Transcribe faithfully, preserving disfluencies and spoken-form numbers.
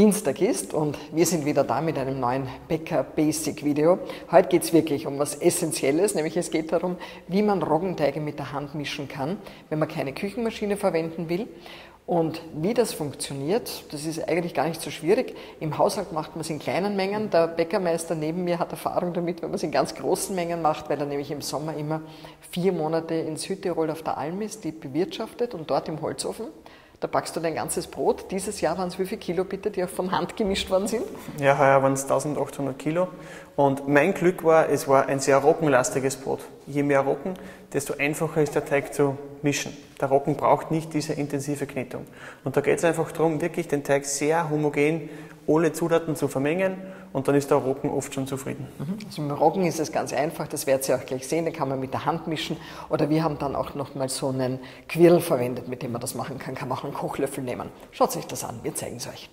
Dienstag ist und wir sind wieder da mit einem neuen Bäcker Basic Video. Heute geht es wirklich um was Essentielles, nämlich es geht darum, wie man Roggenteige mit der Hand mischen kann, wenn man keine Küchenmaschine verwenden will. Und wie das funktioniert, das ist eigentlich gar nicht so schwierig. Im Haushalt macht man es in kleinen Mengen. Der Bäckermeister neben mir hat Erfahrung damit, wenn man es in ganz großen Mengen macht, weil er nämlich im Sommer immer vier Monate in Südtirol auf der Alm ist, die bewirtschaftet und dort im Holzofen. Da backst du dein ganzes Brot. Dieses Jahr waren es wie viel Kilo bitte, die auch von Hand gemischt worden sind? Ja, heuer waren es eintausendachthundert Kilo. Und mein Glück war, es war ein sehr roggenlastiges Brot. Je mehr Roggen, desto einfacher ist der Teig zu mischen. Der Roggen braucht nicht diese intensive Knetung. Und da geht es einfach darum, wirklich den Teig sehr homogen ohne Zutaten zu vermengen, und dann ist der Roggen oft schon zufrieden. Also mit Roggen ist es ganz einfach, das werdet ihr auch gleich sehen, den kann man mit der Hand mischen, oder wir haben dann auch nochmal so einen Quirl verwendet, mit dem man das machen kann, kann man auch einen Kochlöffel nehmen. Schaut euch das an, wir zeigen es euch.